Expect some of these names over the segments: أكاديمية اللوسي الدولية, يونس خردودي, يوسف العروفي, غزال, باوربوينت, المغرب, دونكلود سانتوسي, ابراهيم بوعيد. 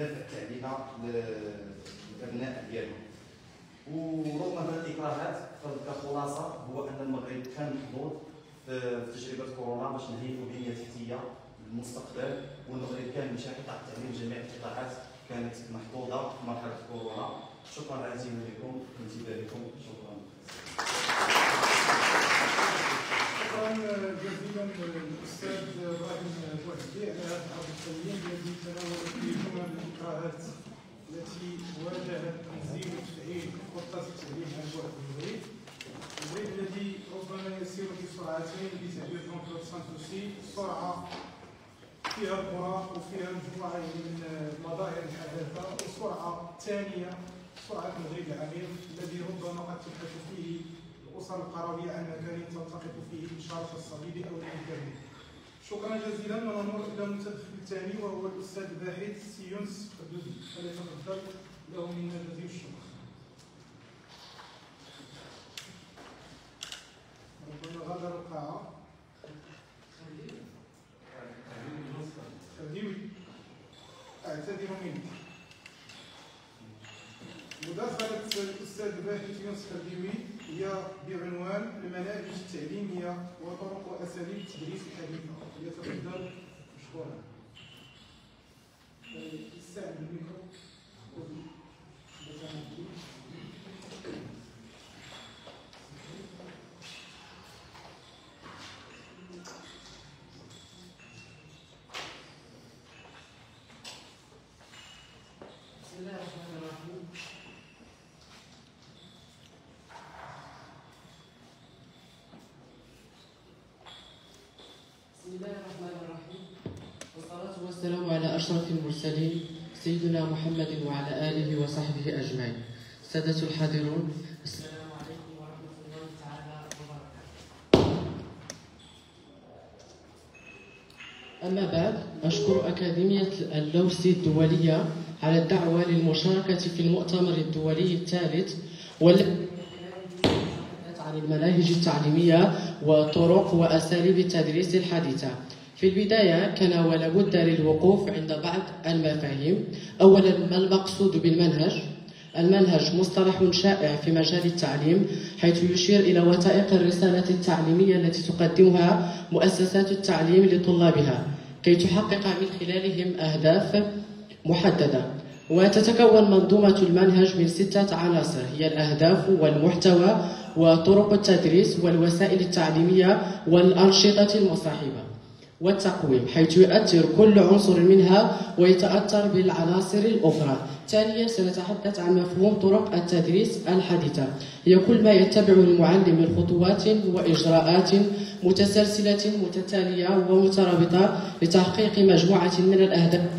دفع تعليمها للابناء ديالهم. ورغم هذه الاكراهات فالخلاصه هو ان المغرب كان محظوظ في تجربه كورونا باش نهيئوا بنيه تحتيه للمستقبل، والمغرب كان مشى قطاع التعليم جميع القطاعات كانت محظوظه في مرحله كورونا. شكرا عزيزي لكم انتباهكم، شكرا. شكرا جزيلا للاستاذ ابراهيم بوعيد على هذا العرض الثمين الذي تناول فيه ثمن الاكراهات التي واجهت تنظيم وتفعيل خطه التعليم عن بعد المغرب، المغرب الذي ربما يسير بسرعتين بتعبير دونكلود سانتوسي، سرعه فيها القرى وفيها مجموعه من المظاهر الحداثه، وسرعه ثانيه سرعه المغرب العميق الذي ربما قد تبحث فيه الاسر القرويه عن مكان تلتقط فيه الانشراح الصليبي او الانترنت. شكرا جزيلا. ونمر الى المتدخل الثاني وهو الاستاذ الباحث السي يونس خردودي، فليتفضل له منا جزيل الشكر. ربما غادر القاعه. اعتذر منك. مداخلة الأستاذ الباحث يونس خردودي هي بعنوان المناهج التعليمية وطرق وأساليب التدريس الحديثة، يتفضل مشكورا. استعمل الميكرو. والسلام على أشرف المرسلين سيدنا محمد وعلى آله وصحبه أجمعين. سادة الحاضرون، السلام عليكم ورحمة الله تعالى وبركاته. أما بعد، أشكر أكاديمية اللوسي الدولية على الدعوة للمشاركة في المؤتمر الدولي الثالث والذي تحدث عن المناهج التعليمية وطرق وأساليب التدريس الحديثة. في البداية كان ولا بد للوقوف عند بعض المفاهيم. أولا، ما المقصود بالمنهج؟ المنهج مصطلح شائع في مجال التعليم، حيث يشير إلى وثائق الرسالة التعليمية التي تقدمها مؤسسات التعليم لطلابها كي تحقق من خلالهم أهداف محددة. وتتكون منظومة المنهج من 6 عناصر، هي الأهداف والمحتوى وطرق التدريس والوسائل التعليمية والأنشطة المصاحبة والتقويم، حيث يؤثر كل عنصر منها ويتأثر بالعناصر الأخرى. ثانيا، سنتحدث عن مفهوم طرق التدريس الحديثة، هي كل ما يتبع المعلم من خطوات وإجراءات متسلسلة متتالية ومترابطة لتحقيق مجموعة من الأهداف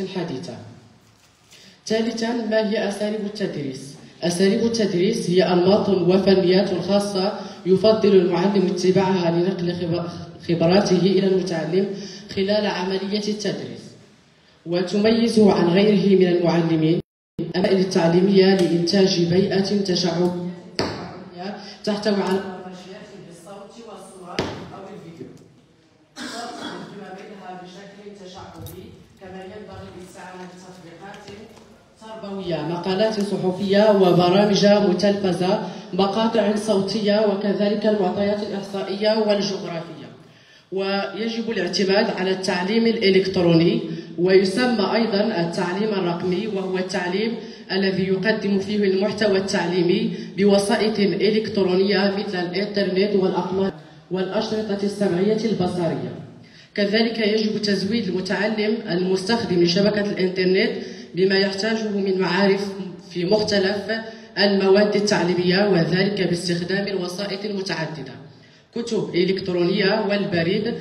الحديثة. ثالثا، ما هي أساليب التدريس؟ أساليب التدريس هي أنماط وفنيات خاصة يفضل المعلم اتباعها لنقل خبراته إلى المتعلم خلال عملية التدريس، وتميزه عن غيره من المعلمين. الأمائل التعليمية لإنتاج بيئة تشعبية تحتوي على برمجيات بالصوت والصورة أو الفيديو ترتبط بما بينها بشكل تشعبي، كما ينبغي باستعانة تطبيقات تربوية، مقالات صحفية وبرامج متلفزة، مقاطع صوتية، وكذلك المعطيات الإحصائية والجغرافية. ويجب الاعتماد على التعليم الإلكتروني، ويسمى أيضا التعليم الرقمي، وهو التعليم الذي يقدم فيه المحتوى التعليمي بوسائط إلكترونية مثل الإنترنت والأقمار والأشرطة السمعية البصرية. كذلك يجب تزويد المتعلم المستخدم لشبكة الإنترنت بما يحتاجه من معارف في مختلف المواد التعليمية، وذلك باستخدام الوسائط المتعددة، كتب إلكترونية والبريد،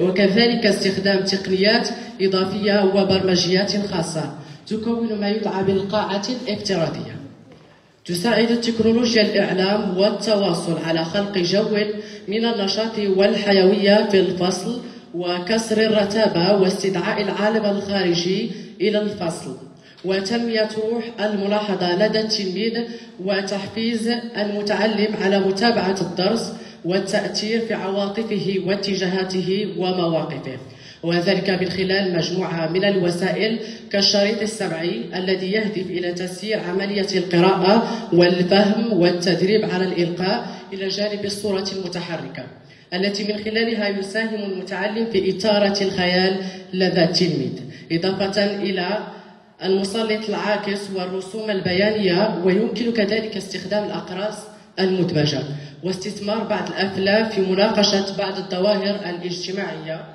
وكذلك استخدام تقنيات إضافية وبرمجيات خاصة تكون ما يدعى بالقاعة الافتراضية. تساعد التكنولوجيا الإعلام والتواصل على خلق جو من النشاط والحيوية في الفصل، وكسر الرتابة واستدعاء العالم الخارجي إلى الفصل، وتنمية روح الملاحظة لدى التلميذ، وتحفيز المتعلم على متابعة الدرس والتأثير في عواطفه واتجاهاته ومواقفه. وذلك من خلال مجموعة من الوسائل كالشريط السمعي الذي يهدف إلى تسهيل عملية القراءة والفهم والتدريب على الإلقاء إلى جانب الصورة المتحركة التي من خلالها يساهم المتعلم في إثارة الخيال لدى التلميذ، إضافة إلى المسلط العاكس والرسوم البيانية، ويمكن كذلك استخدام الأقراص المدمجة واستثمار بعض الأفلام في مناقشة بعض الظواهر الاجتماعية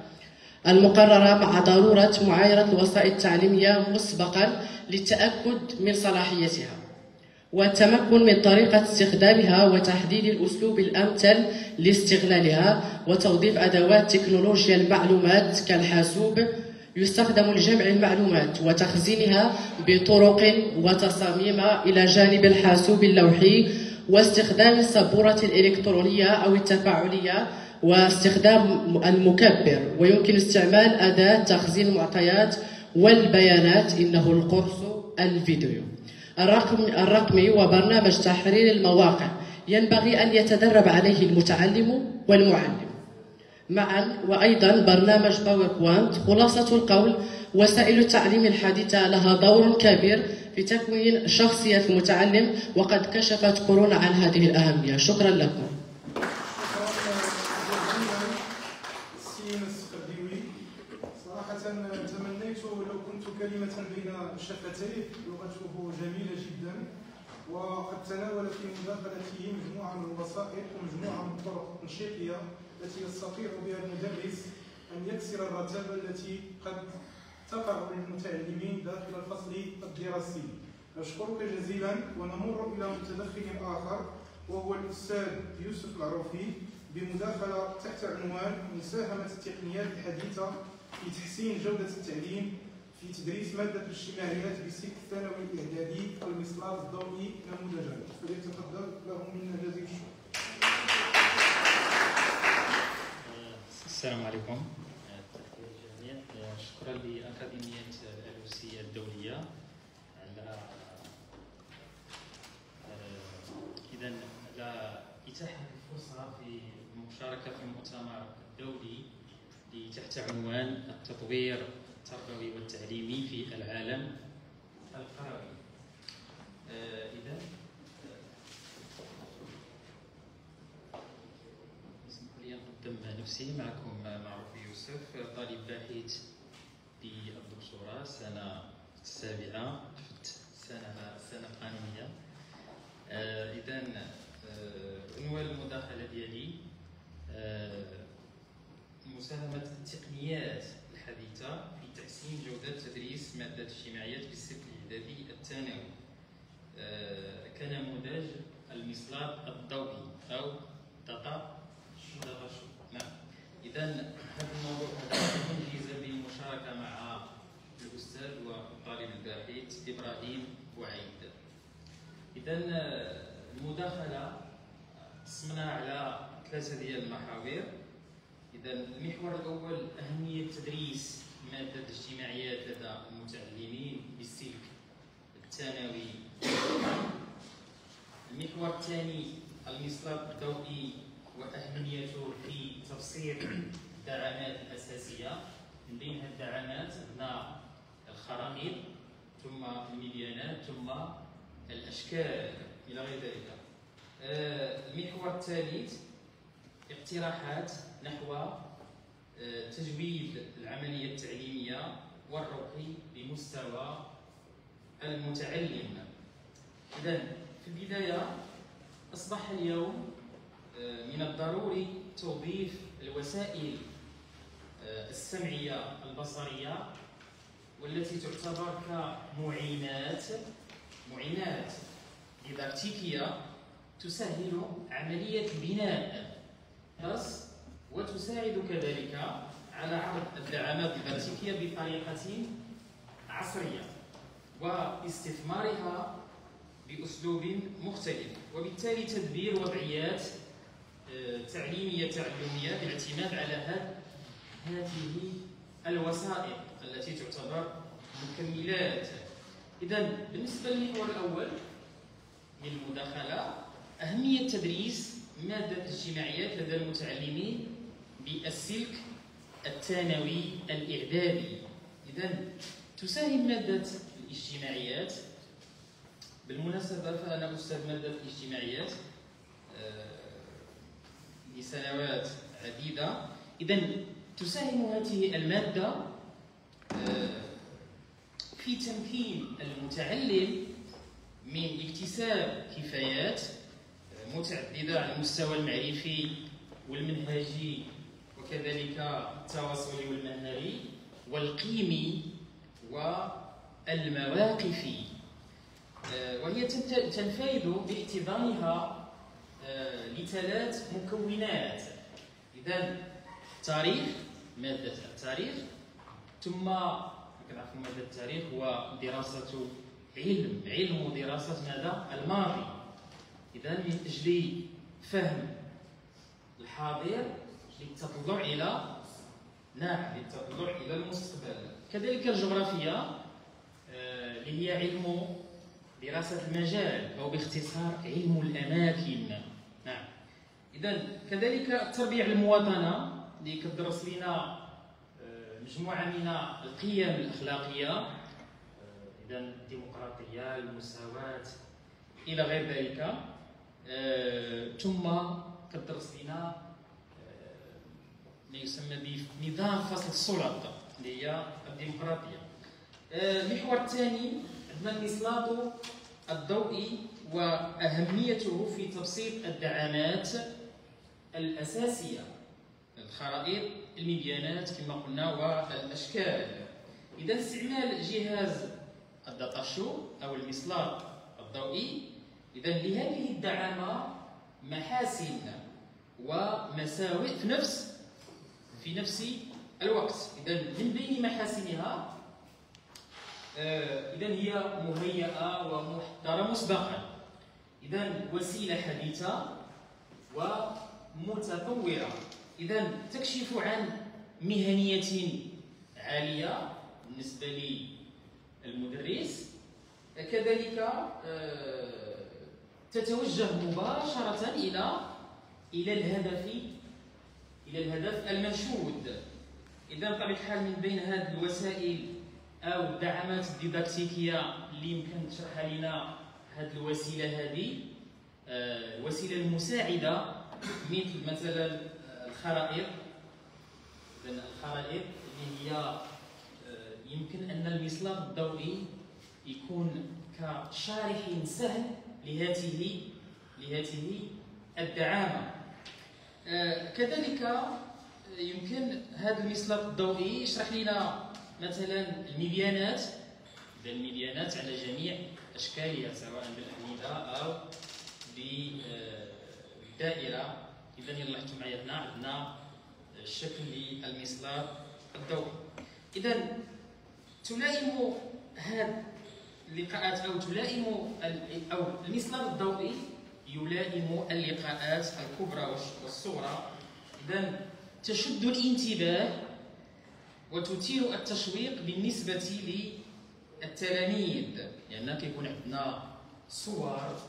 المقررة مع ضرورة معايرة الوسائل التعليمية مسبقا للتأكد من صلاحيتها والتمكن من طريقة استخدامها وتحديد الأسلوب الأمثل لاستغلالها وتوظيف أدوات تكنولوجيا المعلومات كالحاسوب يستخدم لجمع المعلومات وتخزينها بطرق وتصاميم إلى جانب الحاسوب اللوحي واستخدام السبورة الإلكترونية أو التفاعلية واستخدام المكبر، ويمكن استعمال أداة تخزين المعطيات والبيانات إنه القرص الفيديو الرقمي وبرنامج تحرير المواقع ينبغي أن يتدرب عليه المتعلم والمعلم معا، وأيضا برنامج باوربوينت. خلاصة القول وسائل التعليم الحديثة لها دور كبير في تكوين شخصية المتعلم وقد كشفت كورونا عن هذه الأهمية. شكرا لكم. يونس خردودي، صراحة تمنيت لو كنت كلمة بين شفتيه، لغته جميلة جدا وقد تناول في مداخلته مجموعة من الوسائل ومجموعة من الطرق التنشيطية التي يستطيع بها المدرس أن يكسر الرتابة التي قد تقع للمتعلمين داخل الفصل الدراسي. نشكرك جزيلا ونمر إلى متدخل آخر وهو الأستاذ يوسف العروفي بمداخلة تحت عنوان مساهمة التقنيات الحديثة في تحسين جودة التعليم في تدريس مادة الاجتماعيات بسلك الثانوي الإعدادي والمسلاط الضوئي نموذجا، فليتفضل له منا جزيل الشكر. السلام عليكم. شكرا لأكاديمية اللوسي الدولية على إتاحة الفرصة في المشاركة في المؤتمر الدولي تحت عنوان التطوير التربوي والتعليمي في العالم القروي. إذا اسمحوا لي أقدم نفسي، معكم معروف يوسف، طالب باحث بالدكتوراه سنة السابعة سنة قانونية. إذا عنوان المداخلة ديالي مساهمة التقنيات الحديثة في تحسين جودة تدريس مادة الاجتماعيات بالسلك الإعدادي الثانوي كنموذج المسلاط الضوئي أو داتا شو. نعم، إذا هذا الموضوع أنجز بالمشاركة مع الأستاذ والطالب الباحث إبراهيم بوعيد. إذا المداخلة قسمنا على 3 ديال المحاور. إذا المحور الأول أهمية تدريس مادة الاجتماعيات لدى المتعلمين بالسلك الثانوي. المحور الثاني المسلاط الضوئي وأهميته في تبسيط الدعامات الأساسية، من بينها الدعامات هنا الخرائط ثم الميديانات ثم الأشكال إلى غير ذلك. المحور الثالث اقتراحات نحو تجويد العملية التعليمية والرقي بمستوى المتعلم. إذن في البداية أصبح اليوم من الضروري توظيف الوسائل السمعية البصرية والتي تعتبر كمعينات ديداكتيكية تسهل عملية بناء الدرس وتساعد كذلك على عرض الدعامات الديداكتيكية بطريقة عصرية واستثمارها بأسلوب مختلف، وبالتالي تدبير وضعيات تعليمية بالاعتماد على هذه الوسائل التي تعتبر مكملات. إذن بالنسبة للمحور الأول من المداخلة أهمية تدريس مادة الاجتماعيات لدى المتعلمين بالسلك الثانوي الإعدادي. إذن تساهم مادة الاجتماعيات. بالمناسبة فأنا أستاذ مادة الاجتماعيات لسنوات عديدة. إذن تساهم هذه المادة في تمكين المتعلم من اكتساب كفايات متعددة على المستوى المعرفي والمنهجي وكذلك التواصلي والمهنوي والقيمي والمواقفي، وهي تنفيذ باعتبارها لثلاث مكونات. إذن تاريخ، مادة التاريخ، ثم كنعرفوا مادة التاريخ هو دراسة علم ودراسة ماذا؟ الماضي. إذا من أجل فهم الحاضر للتطلع إلى للتطلع إلى المستقبل. كذلك الجغرافيا اللي هي علم دراسة المجال أو باختصار علم الأماكن. نعم. إذا كذلك التربية على المواطنة اللي كتدرس لنا مجموعة من القيم الأخلاقية، إذا الديمقراطية، المساواة إلى غير ذلك. ثم كتدرس لنا ما يسمى بنظام فصل السلطة اللي هي الديمقراطية. المحور الثاني عندنا الإسلاط الضوئي وأهميته في تبسيط الدعامات الأساسية، الخرائط، الميديانات كما قلنا، والأشكال. إذا استعمال جهاز الداتاشو أو المسلاط الضوئي، إذا لهذه الدعامة محاسن ومساوئ في نفس الوقت. إذا من بين محاسنها، إذا هي مهيئة ومحضرة مسبقا، إذا وسيلة حديثة ومتطورة، إذا تكشف عن مهنية عالية بالنسبة للمدرس، كذلك تتوجه مباشرة إلى الهدف المنشود. إذا بطبيعة الحال من بين هذه الوسائل أو الدعامات الديداكتيكية اللي يمكن تشرحها لنا هذه الوسيلة، هذه الوسيلة المساعدة مثل مثلا الخرائط اللي هي يمكن أن المسلاط الضوئي يكون كشارح سهل لهذه الدعامة. كذلك يمكن هذا المسلاط الضوئي يشرح لنا مثلا الميديانات، الميديانات على جميع أشكالها سواء بالأحمدة أو بالدائرة. إذا لاحظتوا معايا هنا عندنا الشكل للمسلاط الضوئي. إذا تلائم هذه اللقاءات أو المسلاط الضوئي يلائم اللقاءات الكبرى والصغرى. إذا تشد الانتباه وتثير التشويق بالنسبة للتلاميذ، لأن كيكون عندنا صور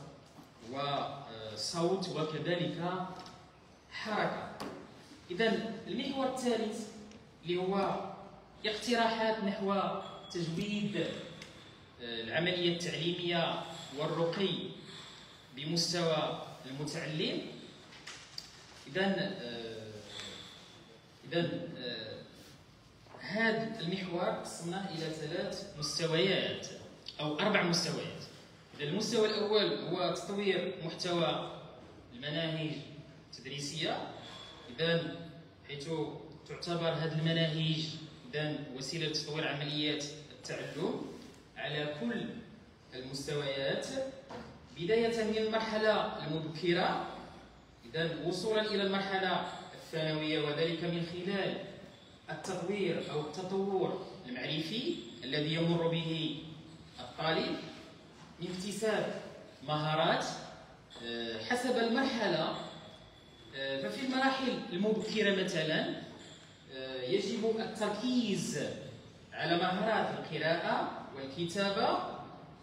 وصوت وكذلك حركة. إذا المحور الثالث اللي هو اقتراحات نحو تجويد العملية التعليمية والرقي بمستوى المتعلم. إذا هذا المحور قسمناه إلى ثلاث مستويات أو أربع مستويات. إذا المستوى الأول هو تطوير محتوى المناهج تدريسية، إذا حيث تعتبر هذه المناهج إذا وسيلة لتطوير عمليات التعلم على كل المستويات، بداية من المرحلة المبكرة إذا وصولا إلى المرحلة الثانوية، وذلك من خلال التطوير أو التطور المعرفي الذي يمر به الطالب من اكتساب مهارات حسب المرحلة. ففي المراحل المبكرة مثلا يجب التركيز على مهارات القراءة والكتابة،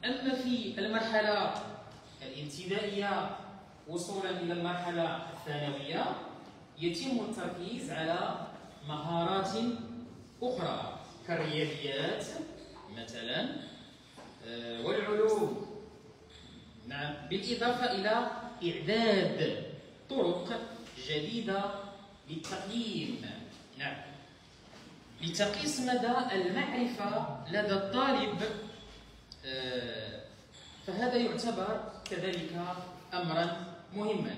أما في المرحلة الابتدائية وصولا إلى المرحلة الثانوية يتم التركيز على مهارات أخرى كالرياضيات مثلا والعلوم. نعم، بالإضافة إلى إعداد طرق جديدة للتقييم. نعم، لتقيس مدى المعرفة لدى الطالب، فهذا يعتبر كذلك أمرا مهما.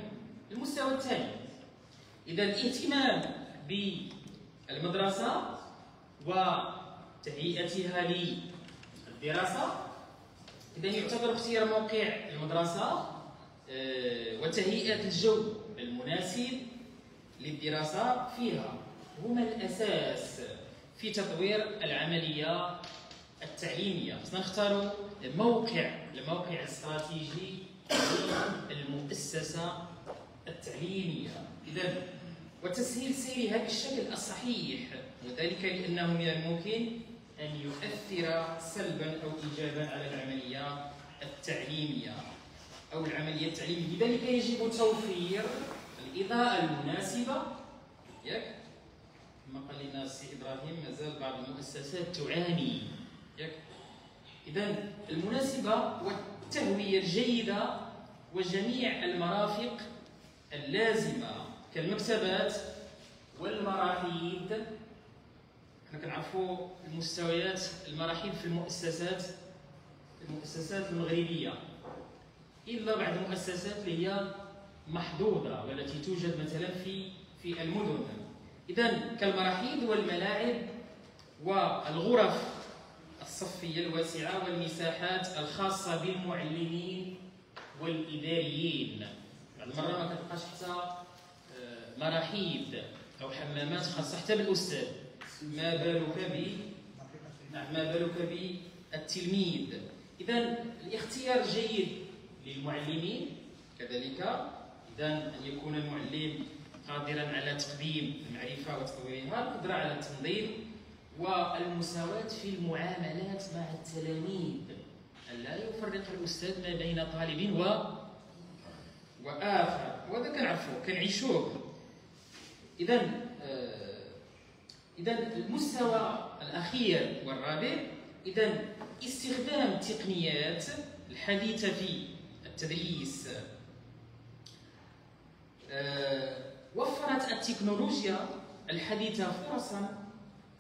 المستوى الثاني، إذا الاهتمام بالمدرسة وتهيئتها للدراسة، إذا يعتبر اختيار موقع المدرسة وتهيئة الجو المناسب للدراسة فيها هما الأساس في تطوير العملية التعليمية. سنختار الموقع الاستراتيجي للمؤسسة التعليمية. إذا وتسهيل سير هذا الشكل الصحيح، وذلك لأنه من الممكن أن يؤثر سلبا أو إيجابا على العملية التعليمية أو العملية التعليمية. لذلك يجب توفير الإضاءة المناسبة. ياك كما قال لنا السي إبراهيم مازال بعض المؤسسات تعاني. ياك إذا المناسبة والتهوية الجيدة وجميع المرافق اللازمة كالمكتبات والمراحيض. حنا كنعرفوا المستويات المراحيض في المؤسسات المغربية، إلا بعض المؤسسات اللي هي محظوظة والتي توجد مثلا في المدن. إذا كالمراحيض والملاعب والغرف الصفية الواسعة والمساحات الخاصة بالمعلمين والإداريين. بعض المرات ما كتلقاش حتى مراحيض أو حمامات خاصة حتى بالأستاذ، ما بالك بالتلميذ. إذا الاختيار الجيد للمعلمين كذلك، إذا أن يكون المعلم قادرا على تقديم المعرفة وتطويرها، القدرة على التنظيم والمساواة في المعاملات مع التلاميذ، ألا يفرق الأستاذ ما بين طالب وآخر، وهذا كنعرفوه كنعيشوه. إذا المستوى الأخير والرابع، إذا استخدام التقنيات الحديثة في التدريس. وفرت التكنولوجيا الحديثة فرصا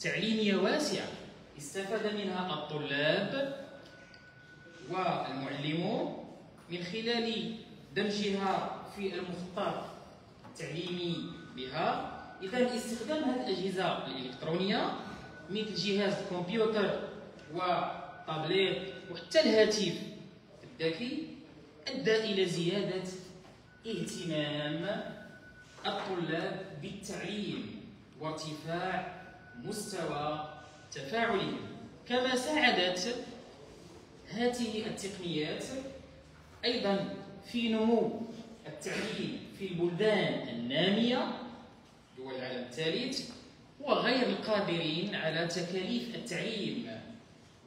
تعليمية واسعة استفاد منها الطلاب والمعلمون من خلال دمجها في المخطط التعليمي بها. إذا استخدام هذه الأجهزة الإلكترونية مثل جهاز الكمبيوتر وطابلت وحتى الهاتف الذكي أدى إلى زيادة اهتمام الطلاب بالتعليم وارتفاع مستوى تفاعلهم. كما ساعدت هذه التقنيات أيضا في نمو التعليم في البلدان النامية دول العالم الثالث وغير القادرين على تكاليف التعليم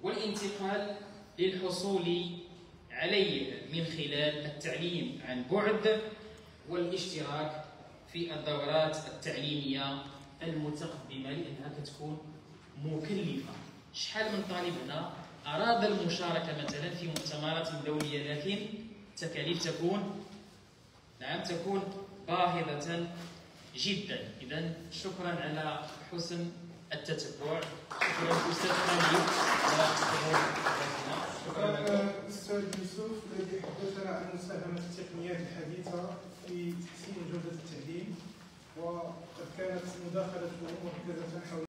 والانتقال للحصول عليه من خلال التعليم عن بعد والاشتراك في الدورات التعليمية المتقدمة، لأنها كتكون مكلفة. شحال من طالب هنا أراد المشاركة مثلا في مؤتمرات دولية، لكن التكاليف تكون باهظة جدا. إذا شكرا على حسن التتبع. شكرا أستاذ خالد على حضورك. شكرا أستاذ يوسف الذي حدثنا عن مساهمة التقنيات الحديثة في تحسين جودة التعليم، وقد كانت مداخلة محددة حول